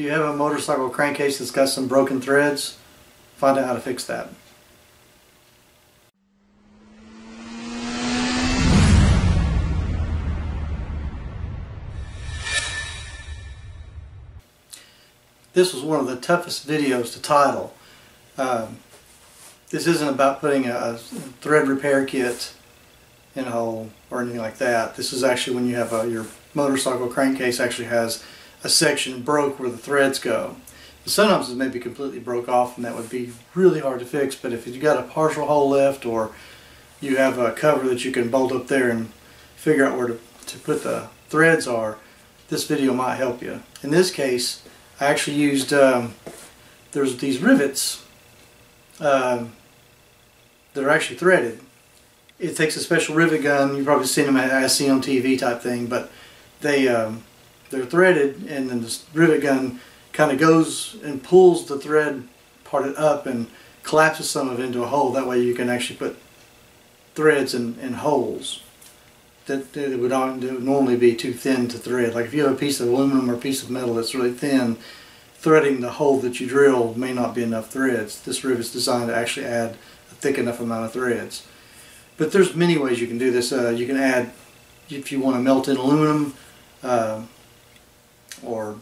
Do you have a motorcycle crankcase that's got some broken threads? Find out how to fix that. This was one of the toughest videos to title. This isn't about putting a thread repair kit in a hole or anything like that. This is actually when you have your motorcycle crankcase actually has a section broke where the threads go. Sometimes it may be completely broke off, and that would be really hard to fix, but if you've got a partial hole left or you have a cover that you can bolt up there and figure out where to put the threads are, this video might help you. In this case, I actually used, there's these rivets that are actually threaded. It takes a special rivet gun. You've probably seen them I've seen on TV type thing, but they're threaded, and then this rivet gun kind of goes and pulls the thread parted up and collapses some of it into a hole. That way you can actually put threads in holes that would normally be too thin to thread. Like if you have a piece of aluminum or a piece of metal that's really thin, threading the hole that you drill may not be enough threads. This rivet's designed to actually add a thick enough amount of threads. But there's many ways you can do this. You can add, if you want to melt in aluminum, or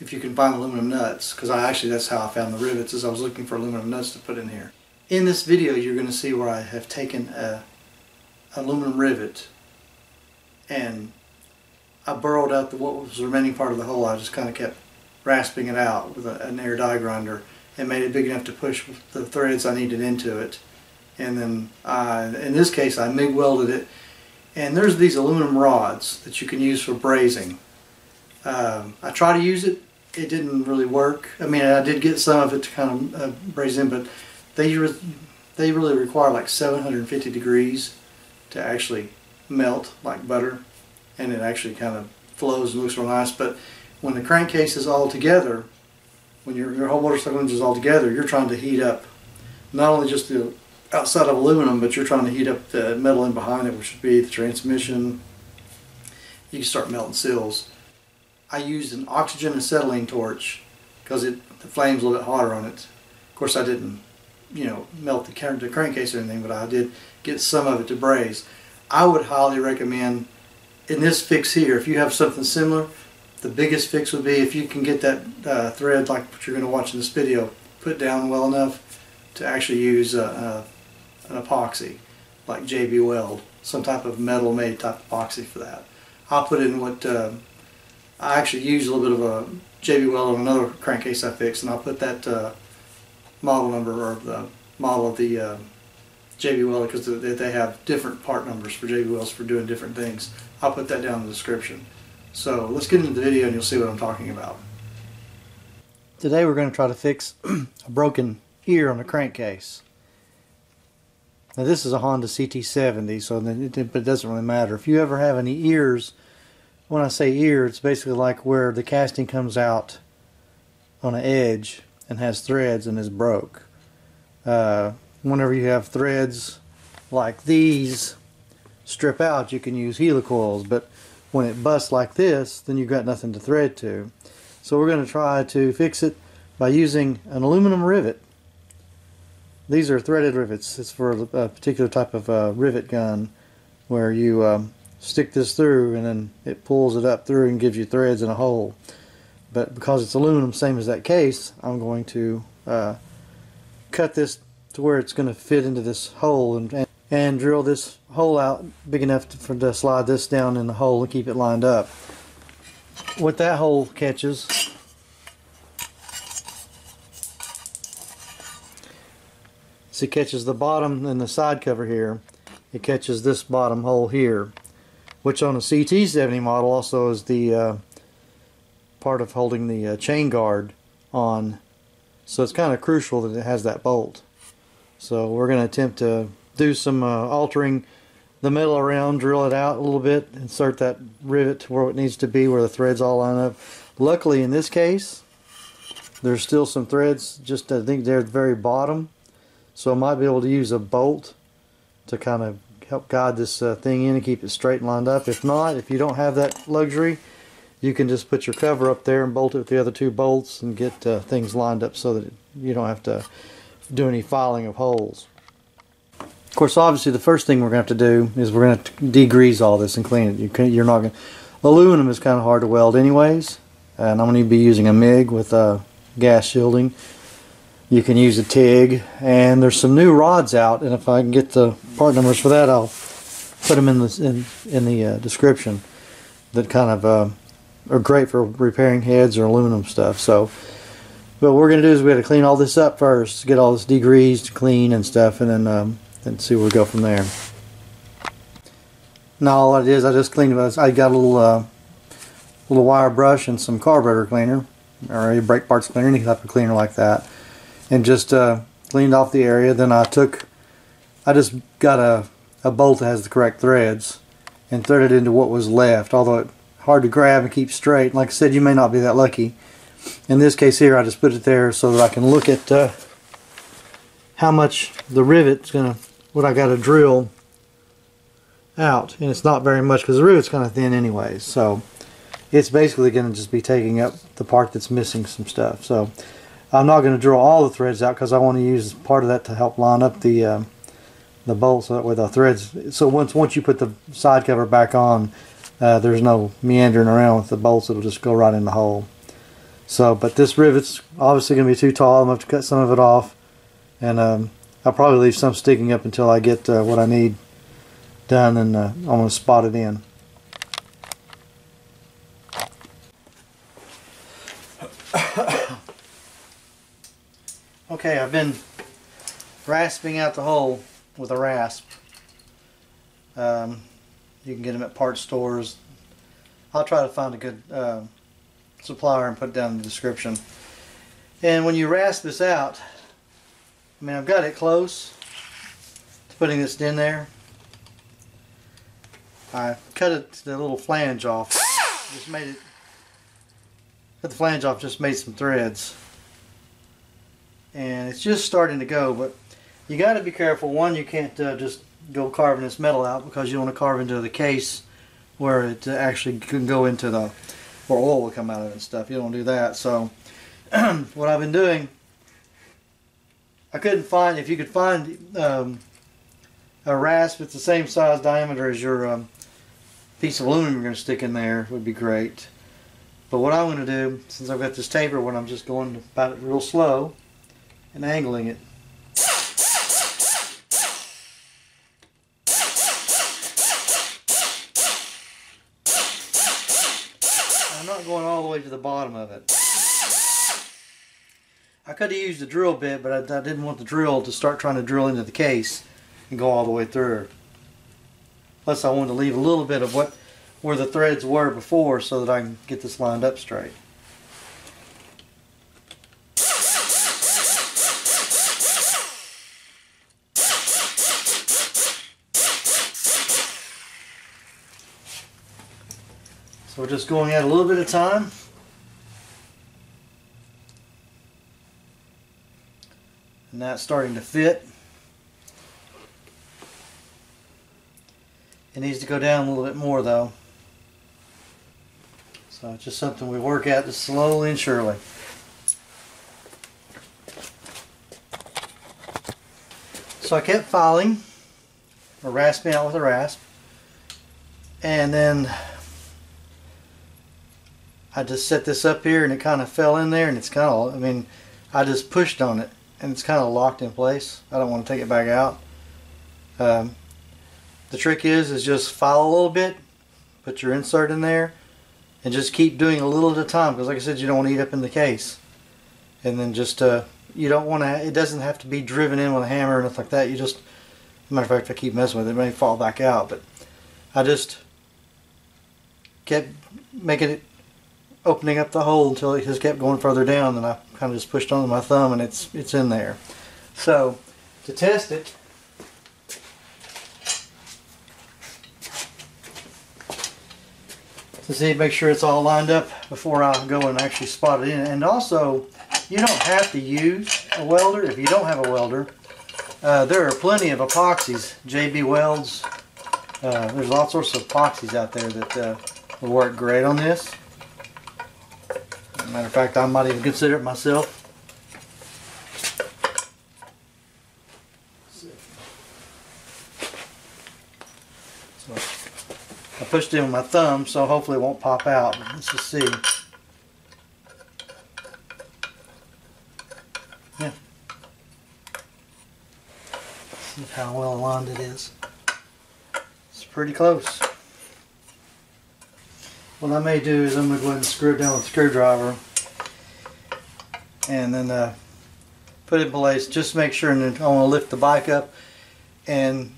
if you can find aluminum nuts, because that's how I found the rivets, is I was looking for aluminum nuts to put in here. In this video you're going to see where I have taken an aluminum rivet and I burrowed out what was the remaining part of the hole. I just kind of kept rasping it out with an air die grinder and made it big enough to push the threads I needed into it. And then in this case I MIG welded it. And there's these aluminum rods that you can use for brazing. I tried to use it. It didn't really work. I mean, I did get some of it to kind of braze in, but they really require like 750 degrees to actually melt like butter. And it actually kind of flows and looks real nice. But when the crankcase is all together, when your whole motorcycle engine is all together, you're trying to heat up not only just the outside of aluminum, but you're trying to heat up the metal in behind it, which would be the transmission. You can start melting seals. I used an oxygen acetylene torch because the flame's a little bit hotter on it. Of course, I didn't, melt the crankcase or anything, but I did get some of it to braze. I would highly recommend, in this fix here, if you have something similar, the biggest fix would be if you can get that thread, like what you're going to watch in this video, put down well enough to actually use an epoxy, like JB Weld, some type of metal-made type epoxy for that. I'll put in what I actually used a little bit of a JB Weld on another crankcase I fixed, and I'll put that model of the JB Welder, because they have different part numbers for JB Welds for doing different things. I'll put that down in the description. So let's get into the video and you'll see what I'm talking about. Today we're going to try to fix a broken ear on a crankcase. Now this is a Honda CT70, so it doesn't really matter. If you ever have any ears, when I say ear, it's basically like where the casting comes out on an edge and has threads and is broke. Whenever you have threads like these strip out, you can use helicoils, but when it busts like this, then you've got nothing to thread to. So we're going to try to fix it by using an aluminum rivet. These are threaded rivets. It's for a particular type of rivet gun where you stick this through and then it pulls it up through and gives you threads in a hole. But because it's aluminum, same as that case, I'm going to cut this to where it's going to fit into this hole and drill this hole out big enough to slide this down in the hole and keep it lined up. What that hole catches is it catches the bottom and the side cover here. It catches this bottom hole here, which on a CT70 model also is the part of holding the chain guard on. So it's kind of crucial that it has that bolt. So we're going to attempt to do some altering the metal around, drill it out a little bit, insert that rivet to where it needs to be, where the threads all line up. Luckily in this case, there's still some threads, just I think they're at the very bottom. So I might be able to use a bolt to kind of help guide this thing in and keep it straight and lined up. If not, if you don't have that luxury, you can just put your cover up there and bolt it with the other two bolts and get things lined up so that you don't have to do any filing of holes. Of course, obviously the first thing we're going to have to do is we're going to degrease all this and clean it. You're not going to, aluminum is kind of hard to weld anyways, and I'm going to be using a MIG with gas shielding. You can use a TIG, and there's some new rods out, and if I can get the part numbers for that, I'll put them in the description, that kind of are great for repairing heads or aluminum stuff. So but what we're going to do is we have to clean all this up first, get all this degreased, clean and stuff, and then see where we go from there. Now all I did is I just cleaned it. I got a little wire brush and some carburetor cleaner, or a brake parts cleaner, any type of cleaner like that, and just cleaned off the area. Then I just got a bolt that has the correct threads and threaded into what was left, although it's hard to grab and keep straight. Like I said, you may not be that lucky. In this case here, I just put it there so that I can look at how much the rivet's gonna, what I gotta drill out, and it's not very much because the rivet's kind of thin anyways, so it's basically gonna just be taking up the part that's missing some stuff. So I'm not going to drill all the threads out because I want to use part of that to help line up the bolts with the threads. So once you put the side cover back on, there's no meandering around with the bolts. It'll just go right in the hole. So, but this rivet's obviously going to be too tall. I'm going to have to cut some of it off, and I'll probably leave some sticking up until I get what I need done, and I'm going to spot it in. Okay, I've been rasping out the hole with a rasp. You can get them at part stores. I'll try to find a good supplier and put it down in the description. And when you rasp this out, I mean, I've got it close to putting this in there. I cut it to the little flange off. Just made it. Cut the flange off. Just made some threads. And it's just starting to go, but you got to be careful. One, you can't just go carving this metal out, because you want to carve into the case where it actually can go into the, where oil will come out of it and stuff. You don't do that. So what I've been doing, I couldn't find, if you could find a rasp that's the same size diameter as your piece of aluminum you're going to stick in there, would be great. But what I'm going to do, since I've got this taper, when I'm just going about it real slow and angling it. I'm not going all the way to the bottom of it. I could have used the drill bit, but I didn't want the drill to start trying to drill into the case and go all the way through. Plus I wanted to leave a little bit of where the threads were before, so that I can get this lined up straight. We're just going at a little bit of time. And that's starting to fit. It needs to go down a little bit more though. So it's just something we work at just slowly and surely. So I kept filing, or rasping out with a rasp, and then I just set this up here, and it kind of fell in there, and it's kind of, I mean, I just pushed on it and it's kind of locked in place. I don't want to take it back out. The trick is just file a little bit, put your insert in there, and just keep doing a little at a time, because like I said, you don't want to eat up in the case. And then just you don't want to, it doesn't have to be driven in with a hammer or nothing like that. You just, as a matter of fact, if I keep messing with it, it may fall back out, but I just kept making it, opening up the hole until it just kept going further down, and I kind of just pushed on with my thumb, and it's in there. So to test it, to see, make sure it's all lined up before I go and actually spot it in. And also, you don't have to use a welder if you don't have a welder. There are plenty of epoxies, JB Welds. There's all sorts of epoxies out there that will work great on this. Matter of fact, I might even consider it myself. So I pushed in with my thumb, so hopefully it won't pop out. Let's just see. Yeah. See how well aligned it is. It's pretty close. What I may do is I'm going to go ahead and screw it down with a screwdriver and then put it in place. Just make sure, and then I want to lift the bike up and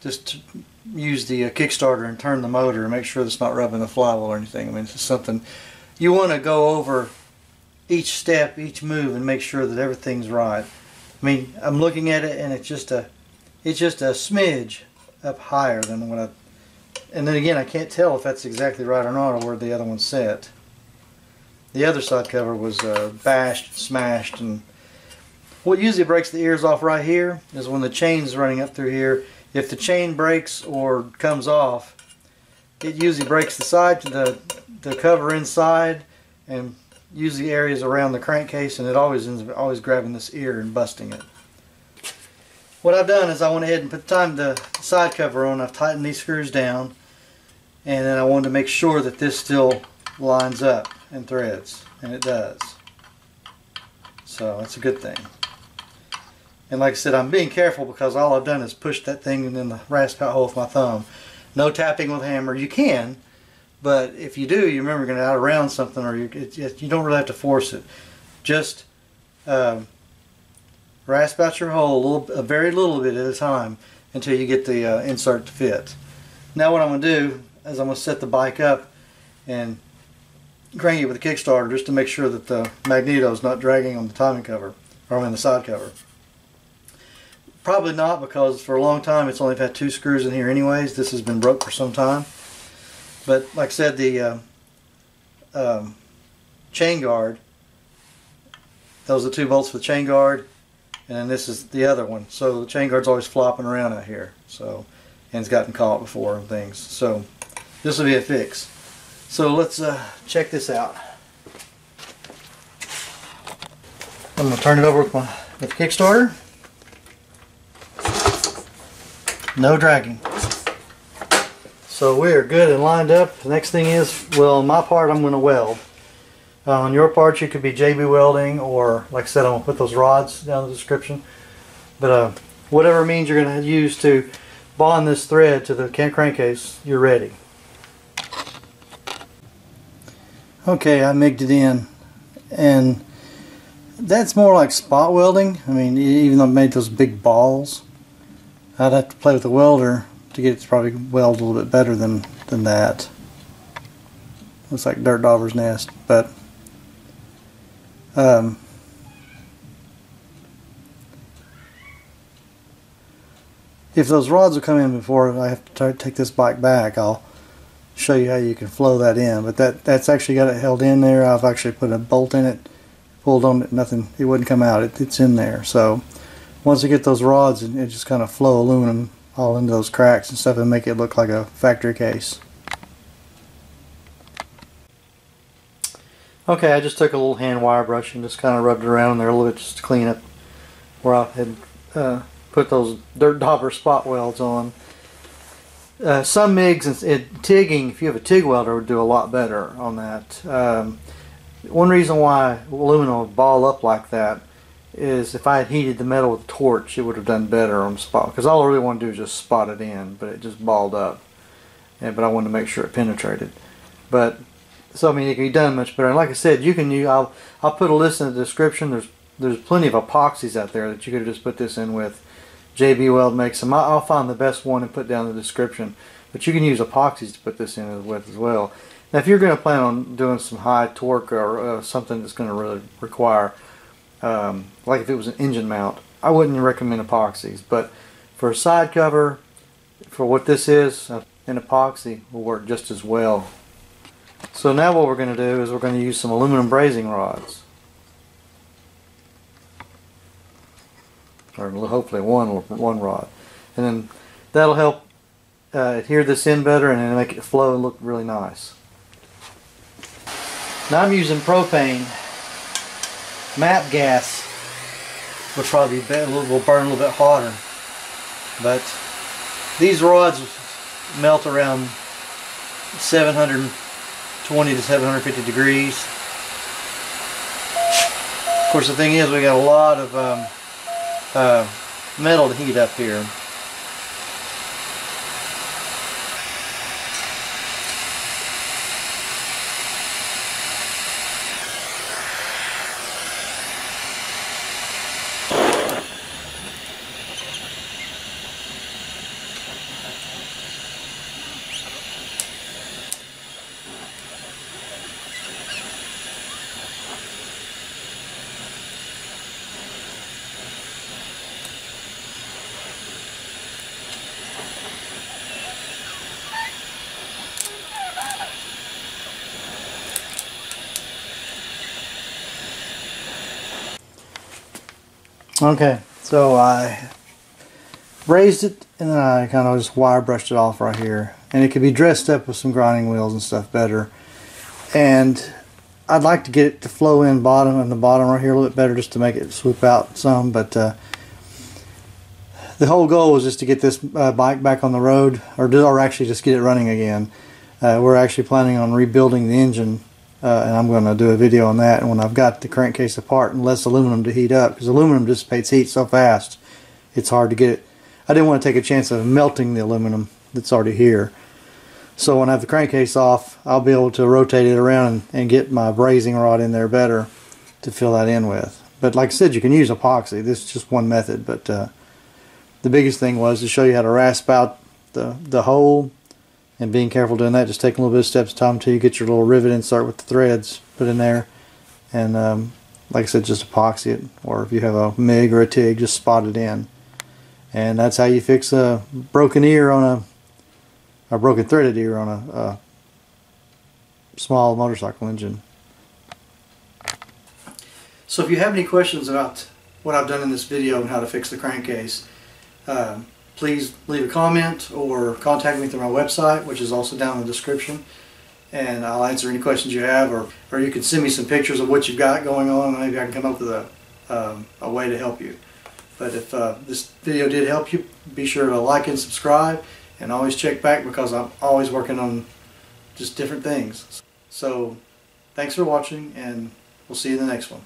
just use the kickstarter and turn the motor and make sure that's not rubbing the flywheel or anything. I mean, this is something you want to go over each step, each move, and make sure that everything's right. I mean, I'm looking at it and it's just a smidge up higher than what I. And then again, I can't tell if that's exactly right or not, or where the other one's set. The other side cover was bashed, smashed, and what usually breaks the ears off right here is when the chain's running up through here. If the chain breaks or comes off, it usually breaks the side to the cover inside, and usually areas around the crankcase, and it always ends up always grabbing this ear and busting it. What I've done is I went ahead and put the side cover on. I've tightened these screws down. And then I wanted to make sure that this still lines up and threads, and it does. So that's a good thing. And like I said, I'm being careful because all I've done is pushed that thing in the rasp out hole with my thumb. No tapping with a hammer. You can, but if you do, you remember you're going to out around something, or you don't really have to force it. Just rasp out your hole a very little bit at a time until you get the insert to fit. Now what I'm going to do is I'm going to set the bike up and crank it with a kickstarter just to make sure that the magneto is not dragging on the timing cover, or on the side cover. Probably not, because for a long time it's only had two screws in here anyways. This has been broke for some time. But like I said, the chain guard, those are the two bolts for the chain guard, and then this is the other one. So the chain guard's always flopping around out here. So. And it's gotten caught before and things, so this will be a fix. So let's check this out. I'm going to turn it over with kickstarter. No dragging. So we are good and lined up. The next thing is, well, on my part I'm going to weld. On your part you could be JB welding, or like I said, I'm going to put those rods down in the description. But whatever means you're going to use to bond this thread to the crankcase, you're ready. Okay, I MIG'd it in, and that's more like spot welding. I mean, even though I made those big balls, I'd have to play with the welder to get it to probably weld a little bit better than that. Looks like Dirt Dauber's Nest, but if those rods will come in before I have to try to take this bike back, I'll show you how you can flow that in. But that's actually got it held in there. I've actually put a bolt in it, pulled on it, nothing, it wouldn't come out. It's in there. So once I get those rods, it just kind of flow aluminum all into those cracks and stuff and make it look like a factory case. Okay, I just took a little hand wire brush and just kind of rubbed it around there a little bit just to clean up where I had put those Dirt Dauber spot welds on. Some MIGs and TIGging, if you have a TIG welder, would do a lot better on that. One reason why aluminum would ball up like that is if I had heated the metal with a torch, it would have done better on spot, because all I really want to do is just spot it in, but it just balled up. But I wanted to make sure it penetrated. But so I mean, it can be done much better. And like I said, you can use, I'll put a list in the description. There's plenty of epoxies out there that you could just put this in with. JB Weld makes them. I'll find the best one and put down in the description. But you can use epoxies to put this in with as well. Now, if you're going to plan on doing some high torque or something that's going to really require, like if it was an engine mount, I wouldn't recommend epoxies. But for a side cover, for what this is, an epoxy will work just as well. So now what we're going to do is we're going to use some aluminum brazing rods. Or hopefully one rod, and then that'll help adhere this in better and then make it flow and look really nice. Now I'm using propane. MAPP gas would probably be a little, will burn a little bit hotter, but these rods melt around 720 to 750 degrees. Of course, the thing is, we got a lot of metal to heat up here. Okay, so I raised it and then I kind of just wire brushed it off right here, and it could be dressed up with some grinding wheels and stuff better. And I'd like to get it to flow in bottom and the bottom right here a little bit better just to make it swoop out some, but the whole goal was just to get this bike back on the road, or actually just get it running again. We're actually planning on rebuilding the engine. And I'm going to do a video on that, and when I've got the crankcase apart and less aluminum to heat up, because aluminum dissipates heat so fast it's hard to get it. I didn't want to take a chance of melting the aluminum that's already here, so when I have the crankcase off, I'll be able to rotate it around and get my brazing rod in there better to fill that in with. But like I said, you can use epoxy. This is just one method, but the biggest thing was to show you how to rasp out the hole. And being careful doing that, just take a little bit of steps at a time until you get your little rivet insert with the threads put in there. And like I said, just epoxy it, or if you have a MIG or a TIG, just spot it in. And that's how you fix a broken ear on a broken threaded ear on a small motorcycle engine. So if you have any questions about what I've done in this video and how to fix the crankcase, please leave a comment or contact me through my website, which is also down in the description, and I'll answer any questions you have, or you can send me some pictures of what you've got going on, and maybe I can come up with a way to help you. But if this video did help you, be sure to like and subscribe, and always check back, because I'm always working on just different things. So thanks for watching, and we'll see you in the next one.